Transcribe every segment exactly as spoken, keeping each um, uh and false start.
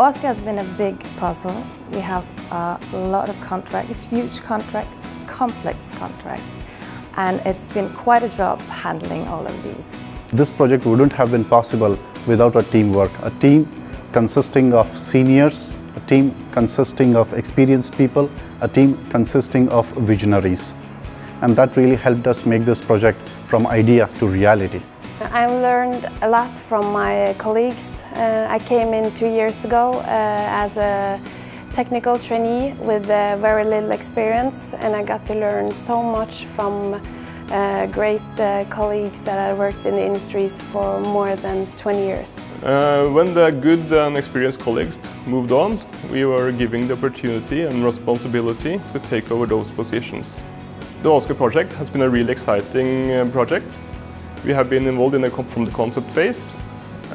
OSCA has been a big puzzle. We have a lot of contracts, huge contracts, complex contracts, and it's been quite a job handling all of these. This project wouldn't have been possible without a teamwork, a team consisting of seniors, a team consisting of experienced people, a team consisting of visionaries. And that really helped us make this project from idea to reality. I've learned a lot from my colleagues. Uh, I came in two years ago uh, as a technical trainee with uh, very little experience, and I got to learn so much from uh, great uh, colleagues that I worked in the industries for more than twenty years. Uh, when the good and experienced colleagues moved on, we were given the opportunity and responsibility to take over those positions. The Åsgard project has been a really exciting project. We have been involved in the, from the concept phase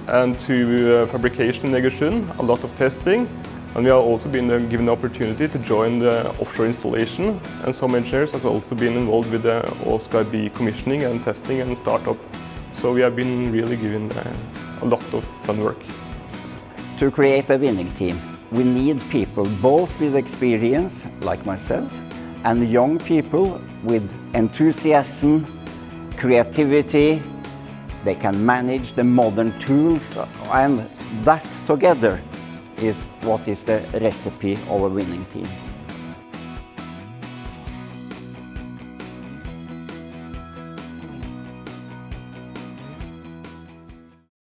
and to uh, fabrication in Egersund, a lot of testing, and we have also been uh, given the opportunity to join the offshore installation, and some engineers have also been involved with the Åsgard B commissioning and testing and startup. So we have been really given uh, a lot of fun work. To create a winning team, we need people both with experience, like myself, and young people with enthusiasm, creativity, they can manage the modern tools, and that together is what is the recipe of a winning team.